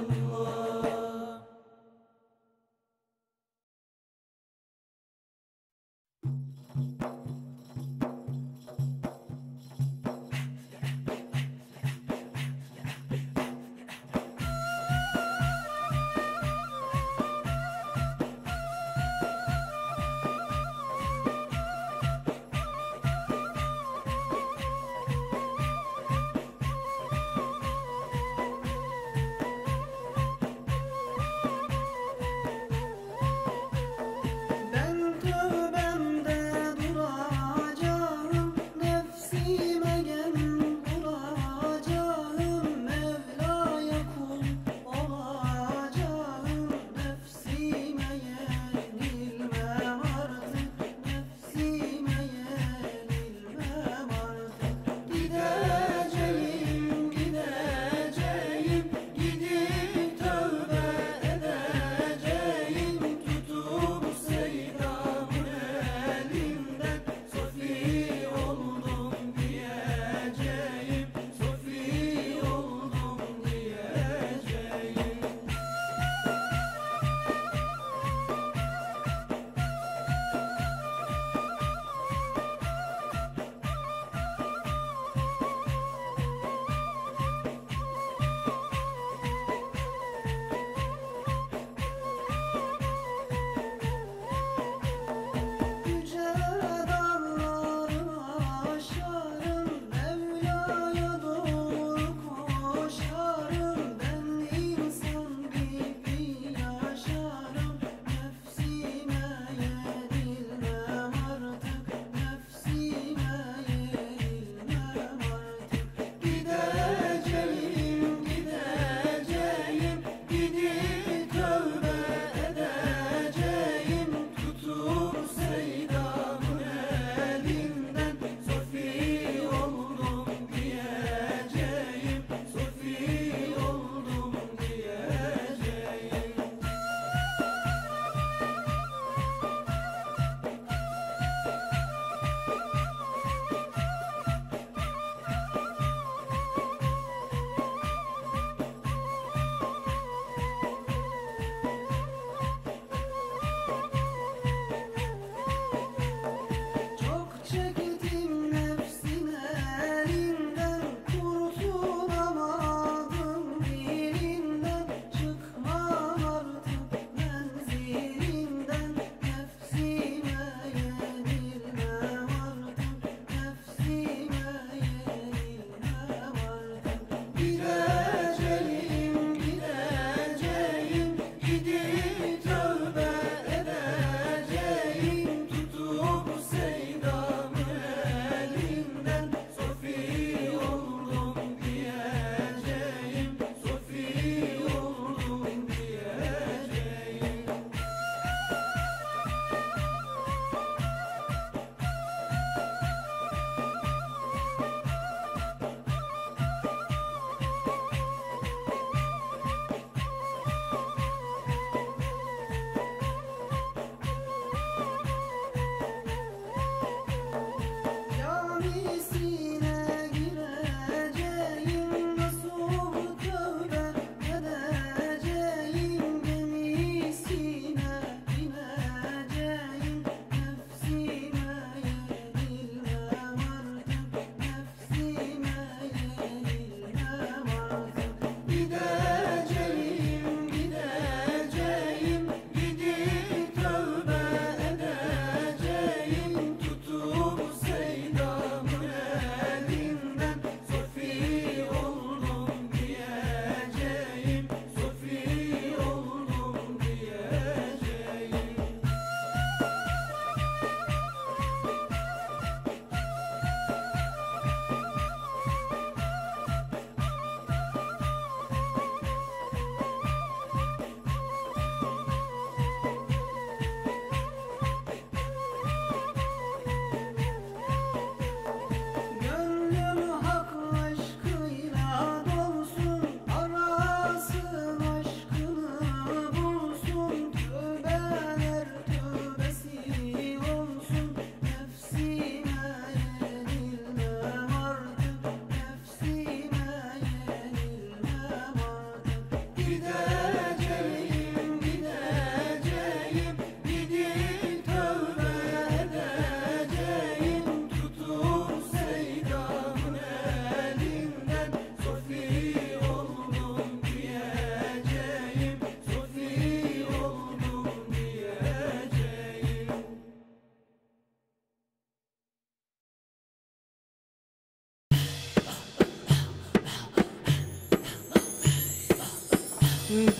Love.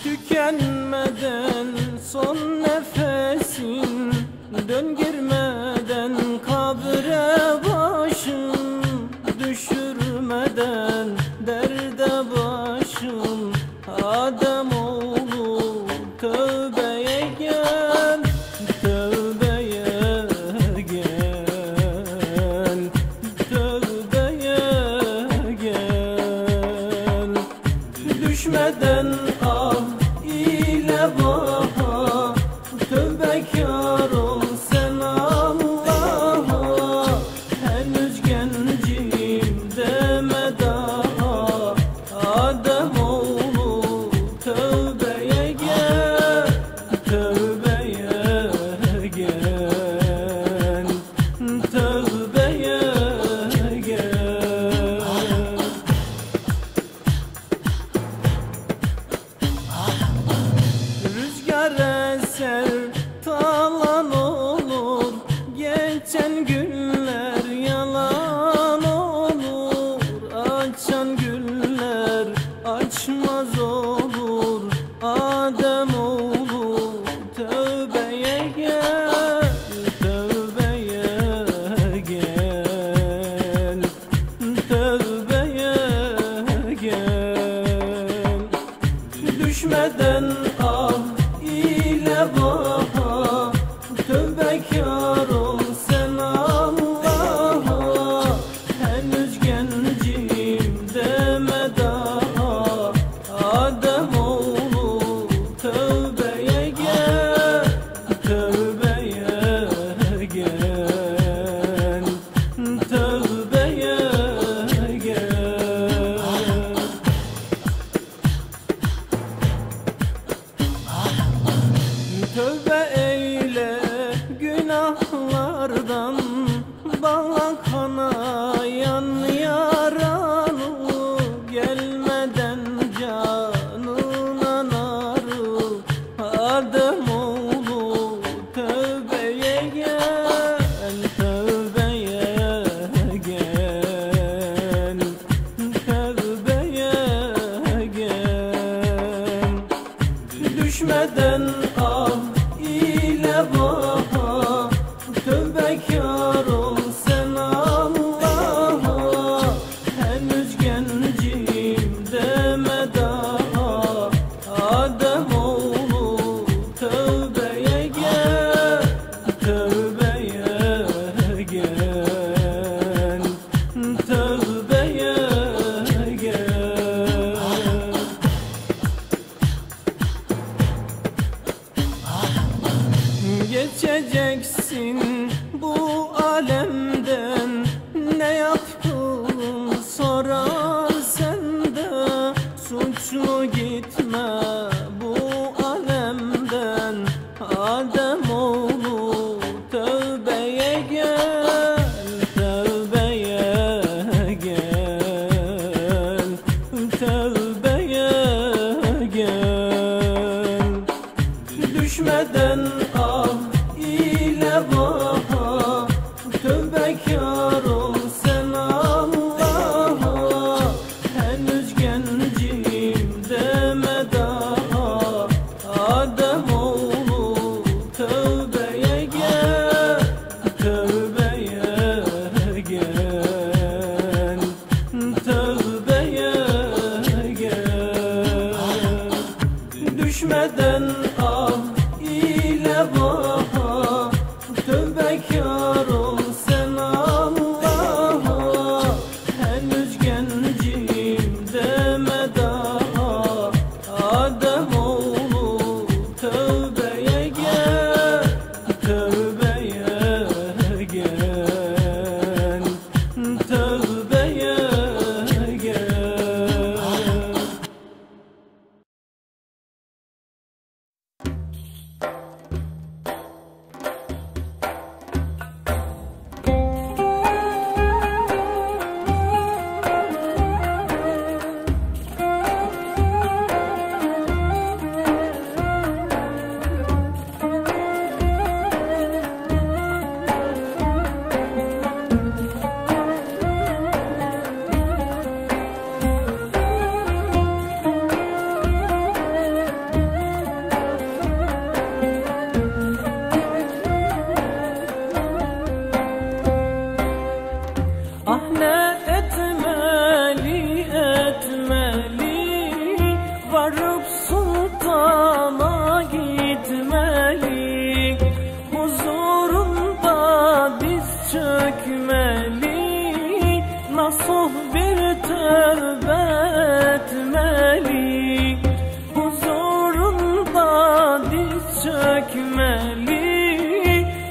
Tükenmeden son nefesin, dön girmeden kabre başım, düşürmeden derde başım. Ademoğlu tövbeye gel, tövbeye gel, tövbeye gel. Düşmeden ah ile baha, tövbekar ol sen Allah'a. Henüz gencim deme daha, Ademoğlu tövbeye gel, tövbeye gel, tövbeye gel. Eser talan olur, geçen günler yalan olur. Açan güller açmaz olur. Ademoğlu tövbeye gel, tövbeye gel, tövbeye gel. Düşmeden al baha, tövbekar ol sen Allah'a. Henüz gencim deme daha, Ademoğlu tövbeye gel, tövbeye gel, tövbeye gel. Tövbe eyle günahlardan, bağla kanayan yaralı, gelmeden canına narı. Ademoğlu tövbeye gel, tövbeye gel, tövbeye gel. Düşmeden al ile baha, tövbekar ol sen Allah'a. Henüz gencim deme daha, Ademoğlu tövbeye gel, tövbeye gel, tövbeye gel. Geçeceksin bu alemden, ne yaptın sorar sende. Suçlu gitme bu alemden, Ademoğlu tövbeye gel, tövbeye gel, tövbeye gel. Düşmeden al baha, tövbekar ol sen Allah'a. Henüz gencim deme daha, Ademoğlu tövbeye gel, tövbeye gel, tövbeye gel. Düşmeden al ile baha, tövbekar ol sen Allah'a. Henüz gencim deme daha, Ademoğlu tövbeye gel, tövbeye gel, tövbeye gel. Nasıl bir tövbe etmeli, huzurunda diz çökmeli,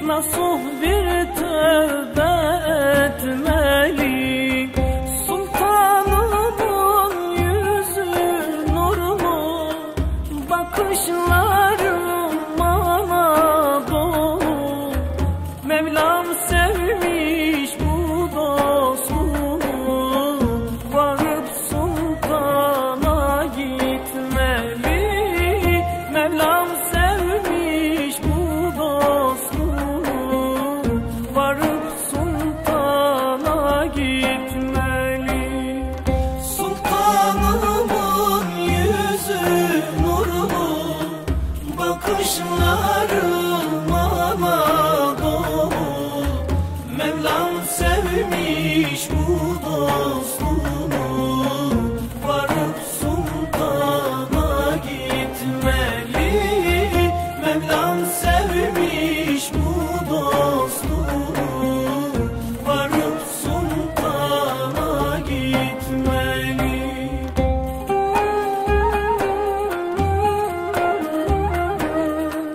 nasıl bir tövbe etmeli. Sultanımın yüzü nurlu, bakışları mana dolu, Mevlam sevmiş bu dostu. Bakışlarım ana dolu, Mevlam sevmiş bu dostunu. Varıp sultana gitmeli, Mevlam sevmiş bu dostunu. Varıp sultana gitmeli.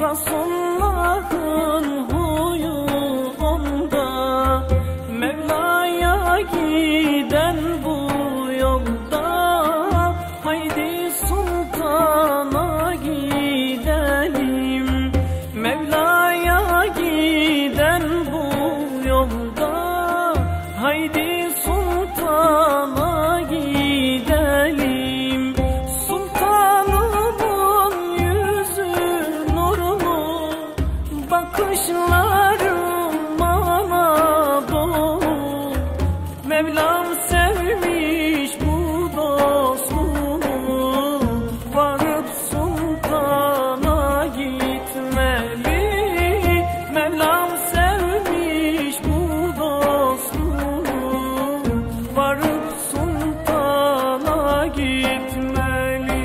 Resulullah'ın huyu onda, Mevla'ya giden bu yolda. Haydi sultana gidelim, Mevla'ya giden bu yolda. Haydi sultana gidelim. Bakışlarım mana dolu, Mevlam sevmiş bu dostunu. Varıp sultana gitmeli, Mevlam sevmiş bu dostunu. Varıp sultana gitmeli.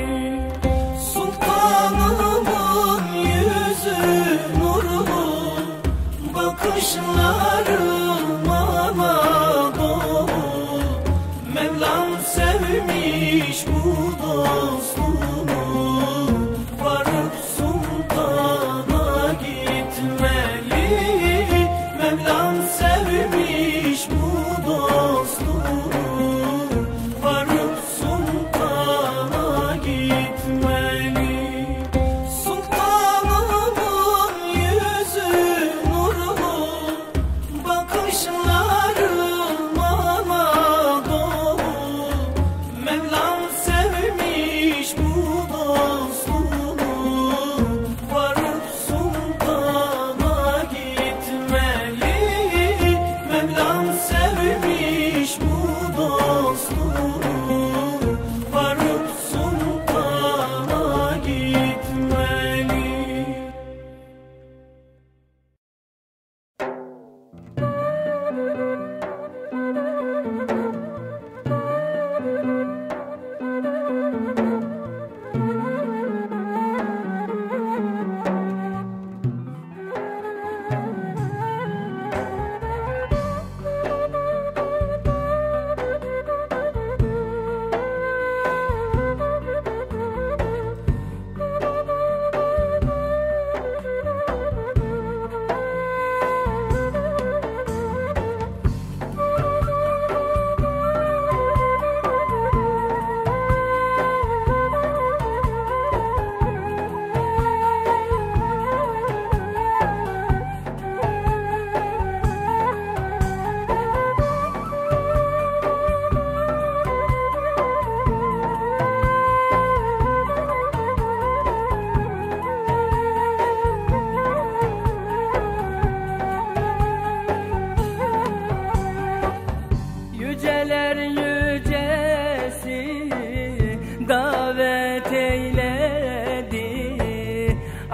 Sultanımın yüzü nurlu, bakışlarım ana dolu, Mevlam sevmiş bu dostunu. Varıp sultana gitmeli, Mevlam sevmiş bu dostunu. Varıp sultana gitmeli. Sultanımın yüzü nurlu, bakışlarım ana dolu, Mevlam sevmiş bu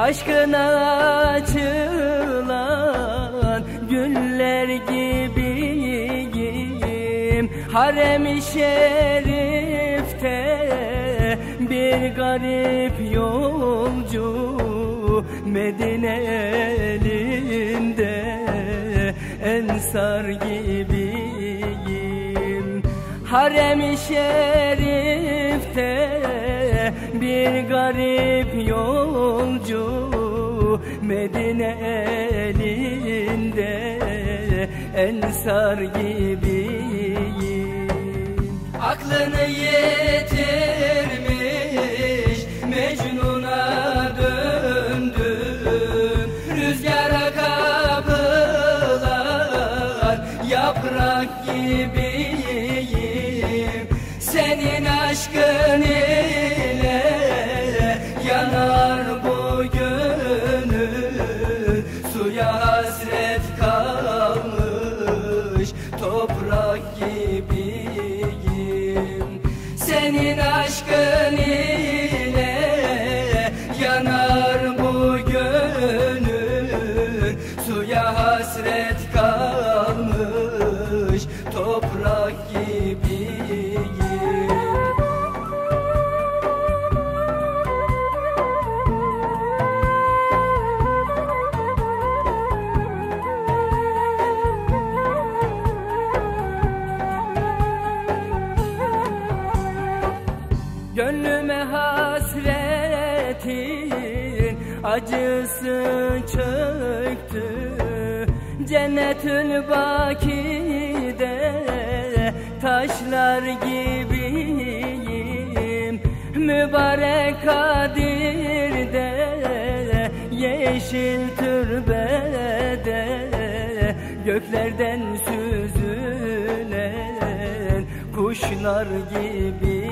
Aşkına açılan güller gibiyim. Harem-i şerifte bir garip yolcu, Medine elinde ensar gibiyim. Harem-i şerifte bir garip yolcu, Medine elinde ensar gibiyim. Aklını yitirmiş Mecnun'a döndün, rüzgara kapılan yaprak gibiyim. Senin aşkın ile yanar bu gönül, suya hasret kalmış toprak gibiyim. Senin aşkın ile yanar bu gönül, suya hasret kalmış toprak gibiyim. Gönlüme hasretin acısı çöktü, Cennetül Baki'de taşlar gibiyim. Mübarek Kadir'de yeşil türbede göklerden süzülen kuşlar gibiyim.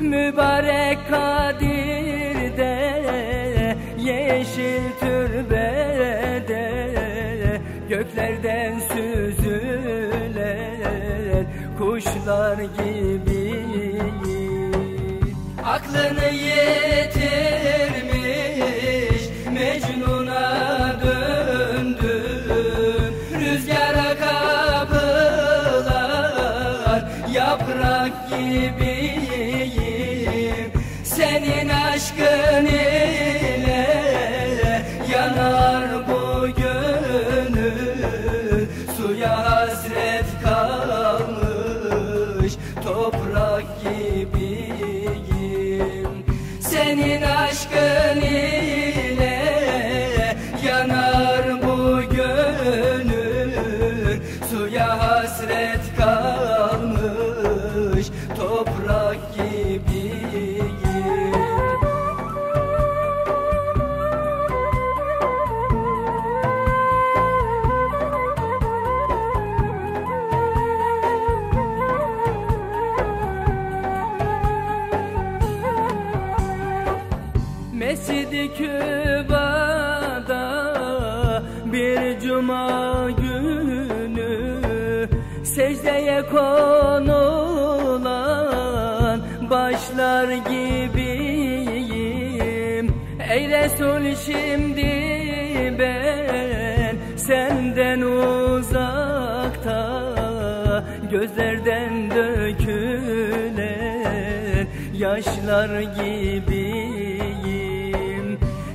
Mübarek Kadir'de yeşil türbede göklerden süzülen kuşlar gibiyim. Aklını yitirmiş Mecnun'a döndün, rüzgara kapılan yaprak gibiyim. Senin aşkın ile yanar bu gönül, suya hasret kalmış toprak gibiyim. Senin aşkın ile yanar bu gönül, suya hasret kalmış toprak gibiyim. Mescid-i Küba'da bir cuma günü secdeye konulan başlar gibiyim. Ey Resul, şimdi ben senden uzakta, gözlerden dökülen yaşlar gibiyim.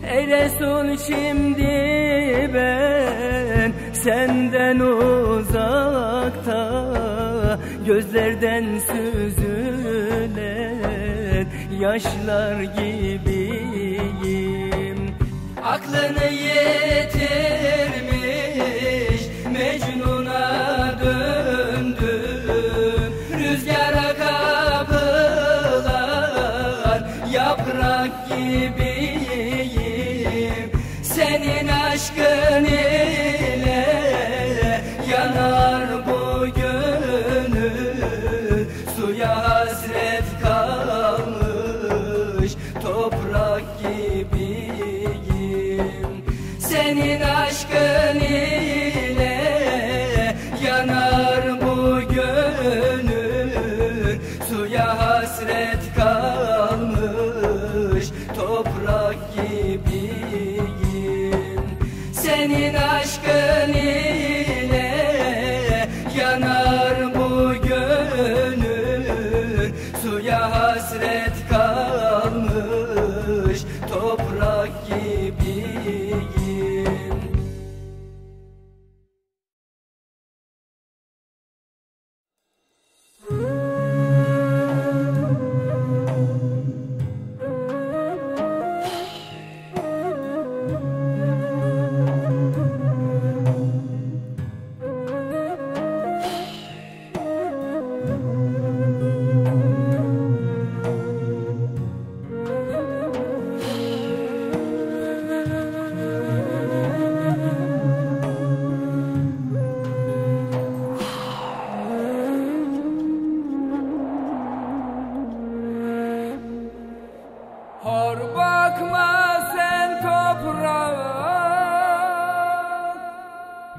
Ey Resul, şimdi ben senden uzakta, gözlerden süzülen yaşlar gibiyim. Aklını yitirmiş Mecnun'a döndün, rüzgara kapılan yaprak gibiyim. Senin aşkın ile yanar bu gönül, suya hasret kalmış toprak gibiyim. Senin aşkın ile yanar bu gönül, suya hasret kalmış toprak gibiyim. suya hasret kalmış toprak gibiyim.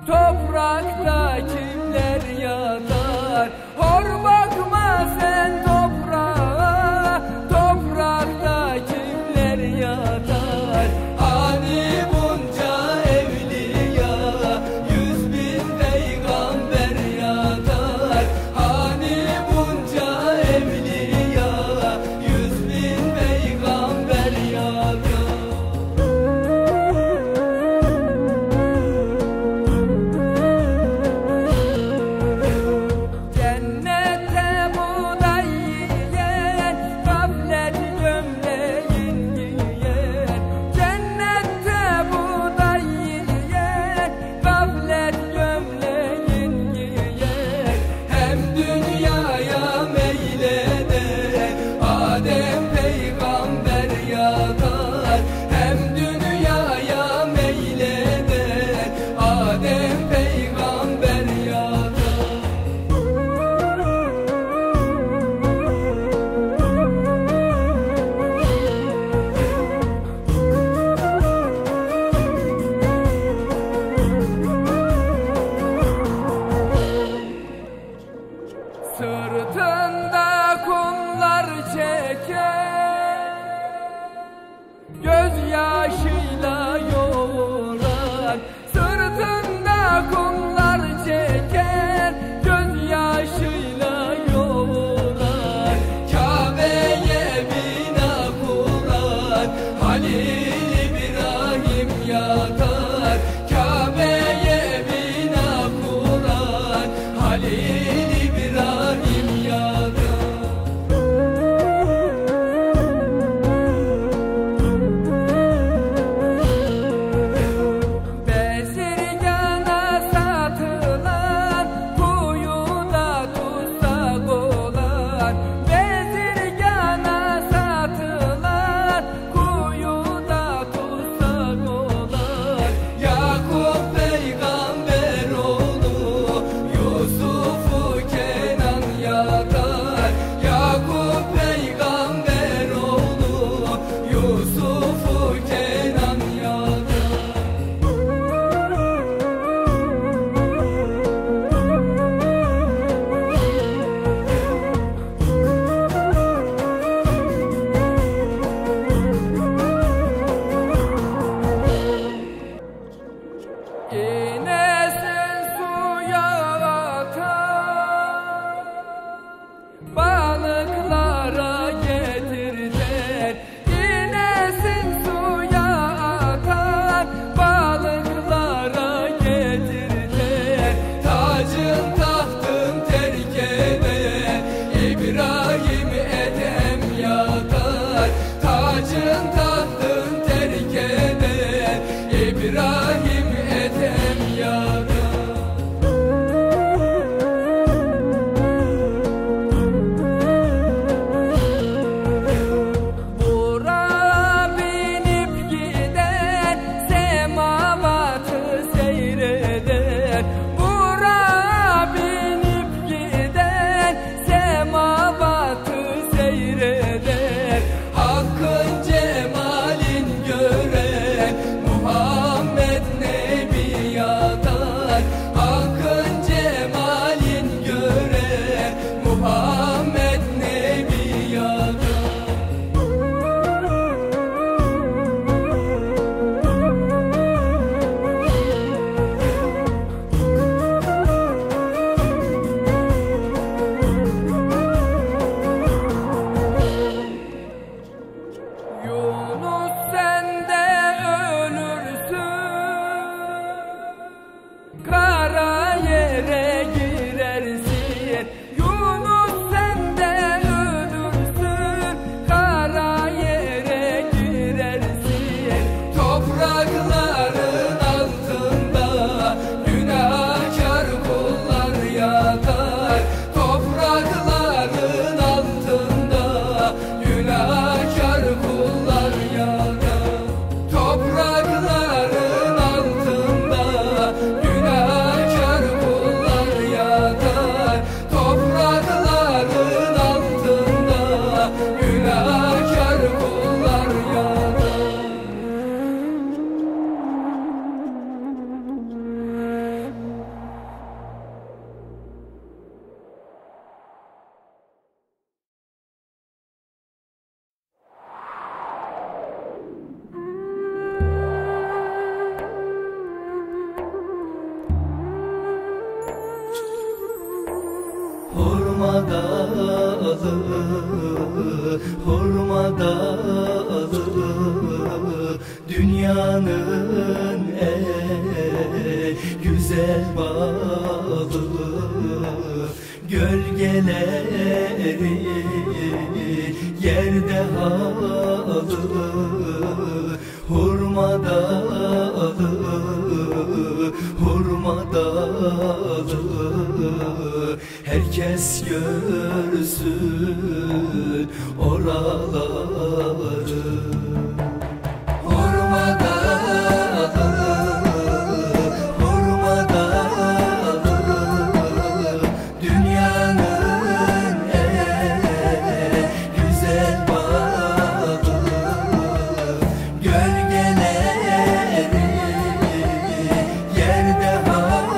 Toprakta kimler yatar? Hor bakma sen toprağa. Toprakta kimler yatar? Hani bunca evliya, 100.000 peygamber yatar. Hani bunca evliya, 100.000 peygamber yatar. Sırtında kumlar çeker, gözyaşıyla yoğuran. Sırtında kumlar çeker, gözyaşıyla yoğuran. Kabe'ye bina kuran, Halil İbrahim yatar. Kabe'ye bina kuran, Halil İbrahim yatar. günahkar kullar yanar. Hurmada adı dünyanın en güzel bağı, gölgeleri yerde halı. Hurmada adı, hurmada adı, herkes görsün oraları. Hurmada adı, hurmada adı, dünyanın en güzel bağı, gölgeleri yerde halı.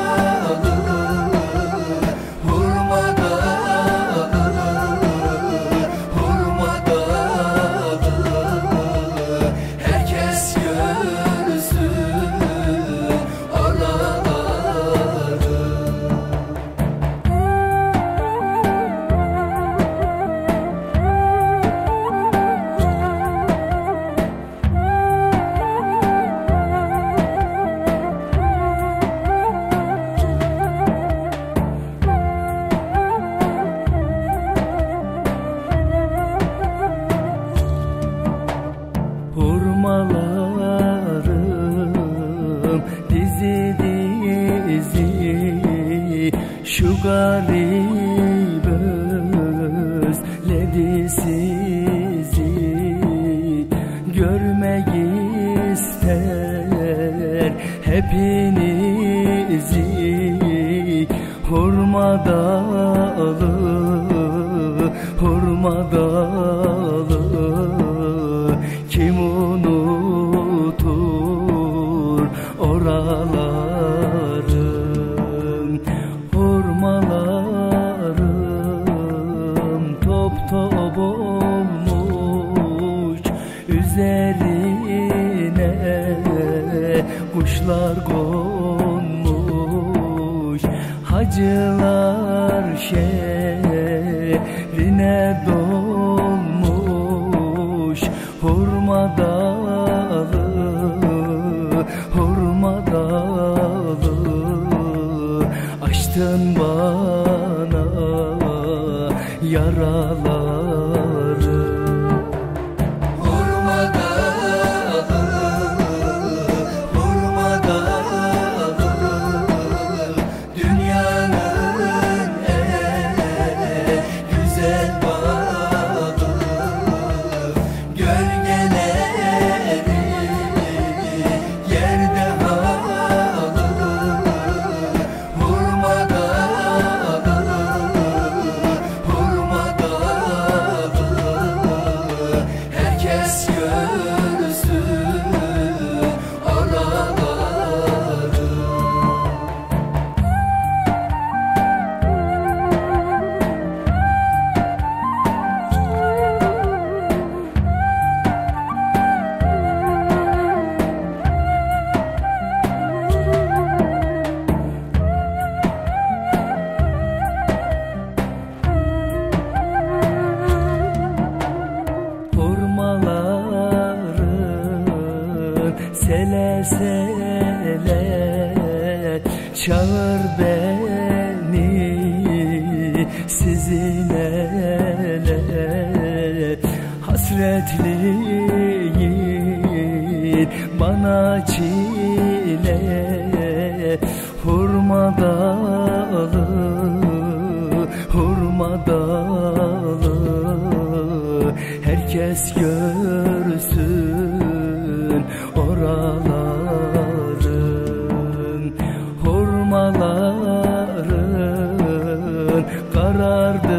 Garip özledi sizi, görmek ister hepinizi. Hurma dalı, hurma dalı, kim unutur oralar. Kuşlar konmuş, hacılar şehrine dolmuş. Hurma dalı, hurma dalı, açtın bana yaraları. Çağır beni sizin ele, hasretliyim bana çile. Hurma dalı, hurma dalı, herkes görsün oraları. Hurmaların karardı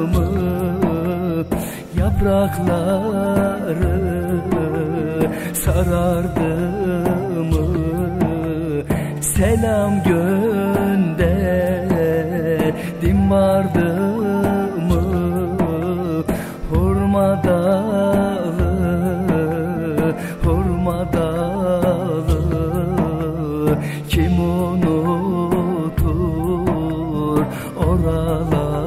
mı? yaprakları sarardı mı? Selam gönderdim vardı mı? Hurma dalı, hurma dalı, kim unutur oraları?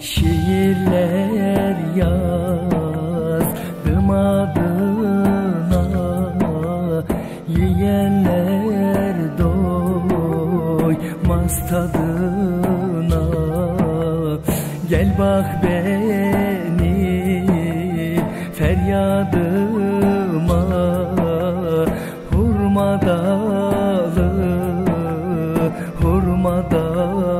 Şiirler yazdım adına, yiyenler doymaz tadına. Gel bak beni feryadıma, hurma dalı, hurma dalı.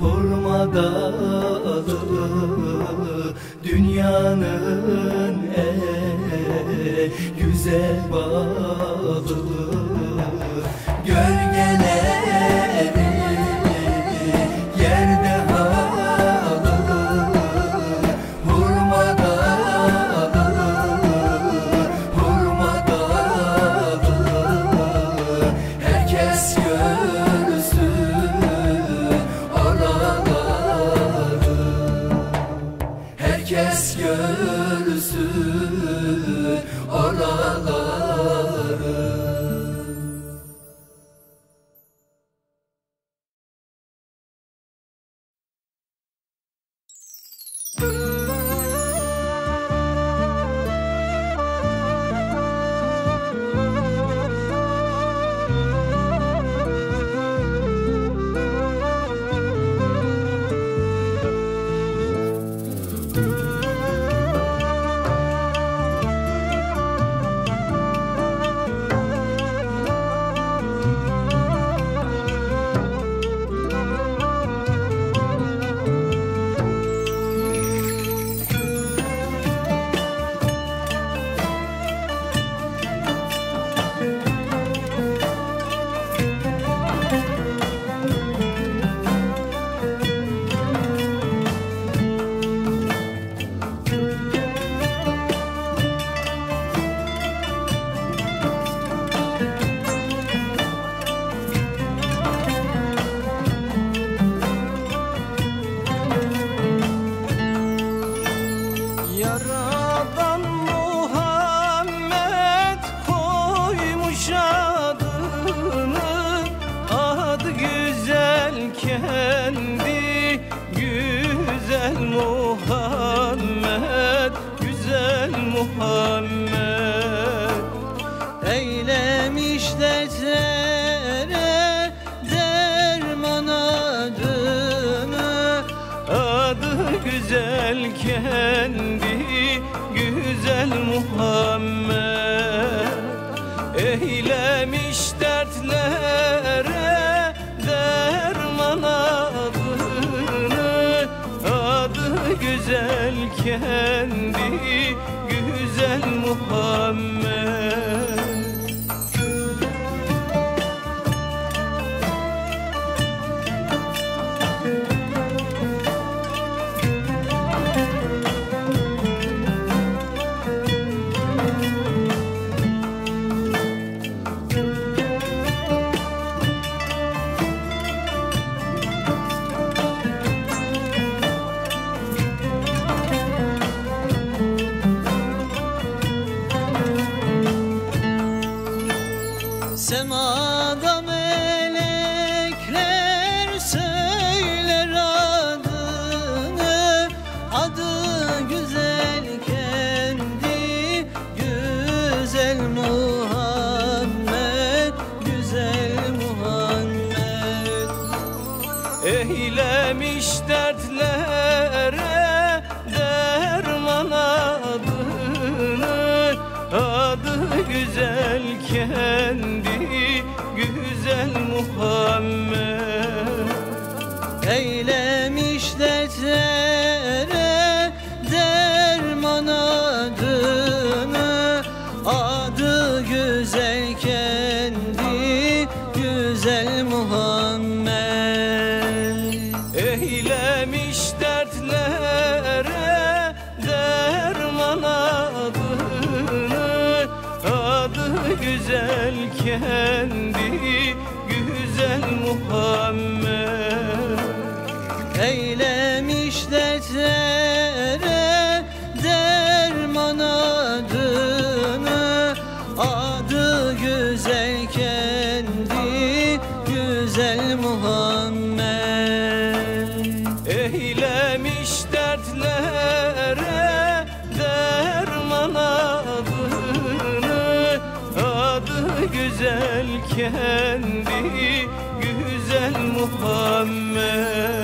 Hurma dalı, dünyanın en güzel balı, gölgeleri yerde halı, hurma dalı, hurma dalı, herkes görsün. Herkes görsün oraları. Muhammed, güzel Muhammed, eylemiş de zere dermana. kendi güzel Muhammed eylemiş dertlere derman adını, adı güzel kendi güzel Muhammed. Semada melekler söyler adını, adı güzel kendi güzel Muhammed, güzel Muhammed. Eylemiş dertlere derman adını, adı güzel kendi güzel Muhammed. Eylemiş dertlere derman adını, adı güzel kendi güzel Muhammed. Eylemiş dertlere derman adını, adı güzel kendi güzel Muhammed. Eylemiş dertlere derman adını, adı güzel kendi güzel Muhammed. Eylemiş dertlere derman adını, adı güzel kendi güzel Muhammed.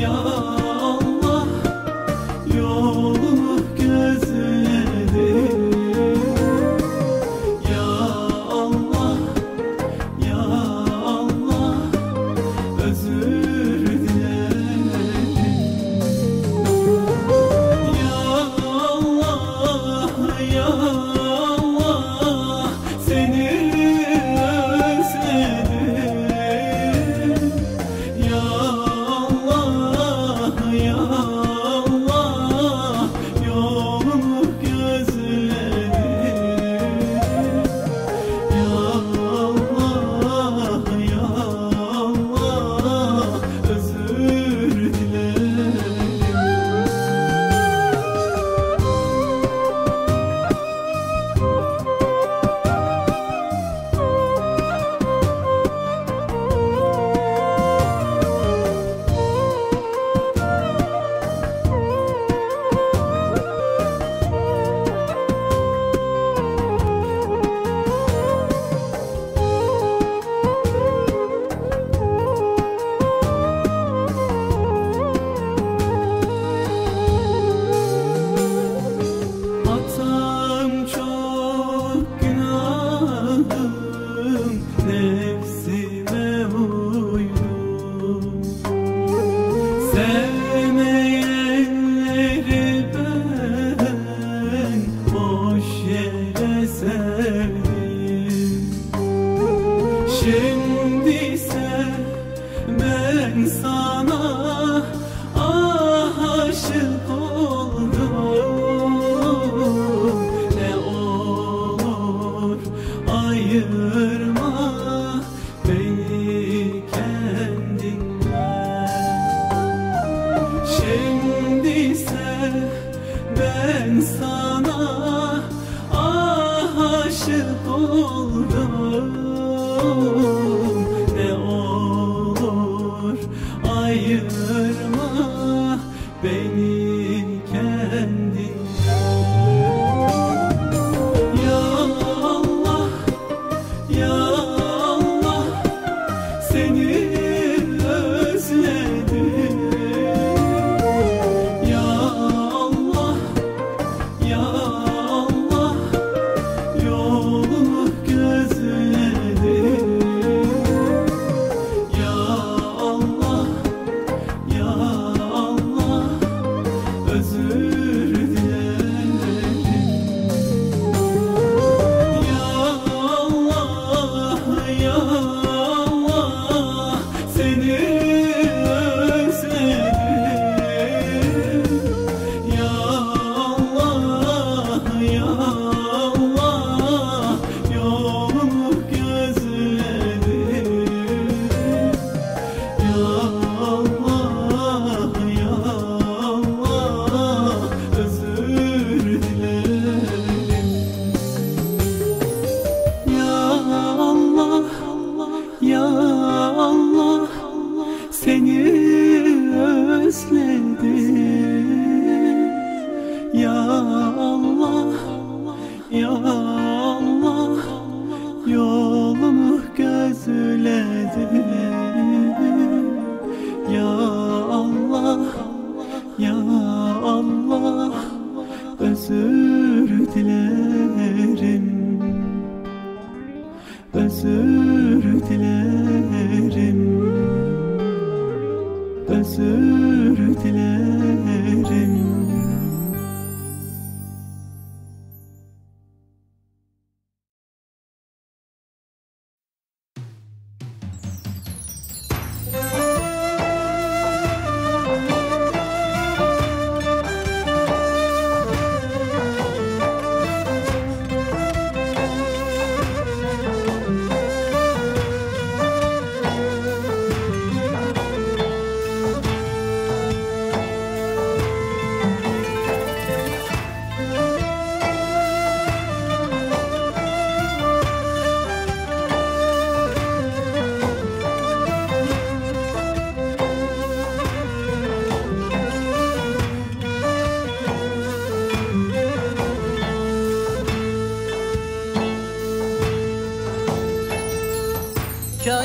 Ya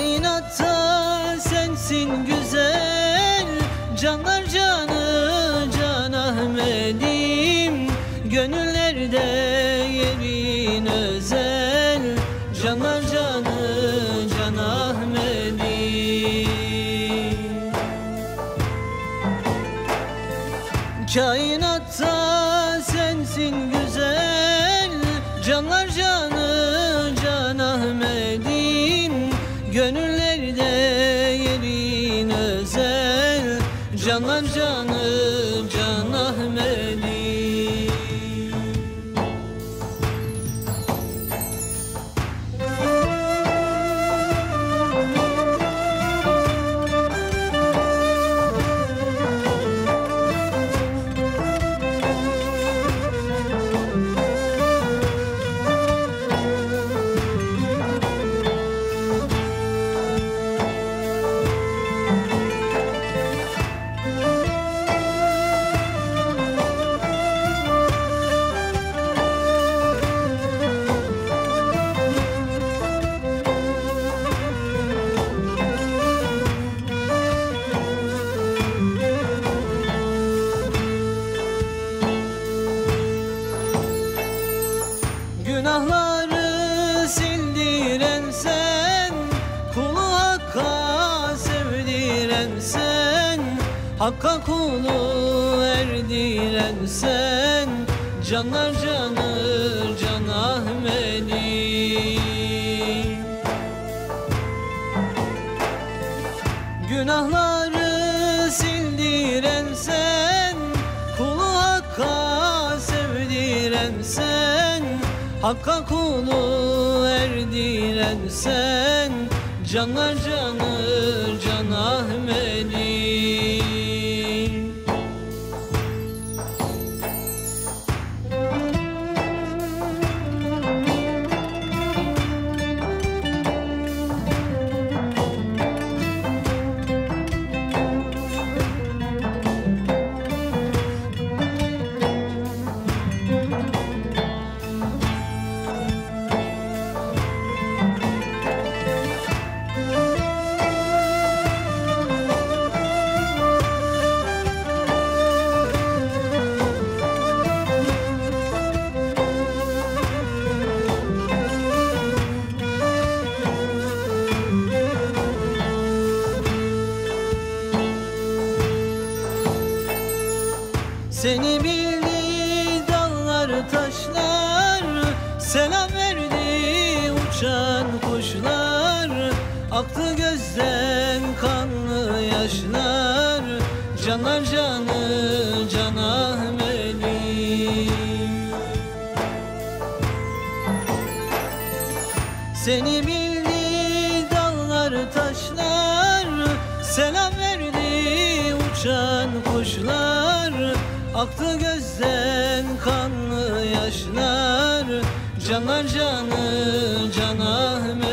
Kainatta sensin güzel, canlar canı Can Ahmet'im, gönüllerde yerin özel, canlar canı Can Ahmet'im. Kainatta sensin güzel, canlar canı Can Ahmet'im, gönüllerde yerin özel, canlar canı Can Ahmet'im. Günahları sildiren sen, kulu Hakk'a sevdiren sen, Hakk'a kulu erdiren sen, canlar canı Can Ahmet'im. Günahları sildiren sen, kulu Hakk'a sevdiren sen, Hakk'a kulu erdiren sen, canlar canı Can Ahmet'im. Seni bildi dağlar taşlar, selam verdi uçan kuşlar, aktı gözden kanlı yaşlar, canlar canı Can Ahmet'im. Seni bildi dağlar taşlar, selam verdi uçan kuşlar, aktı gözden kanlı yaşlar, canlar canı Can Ahmet'im.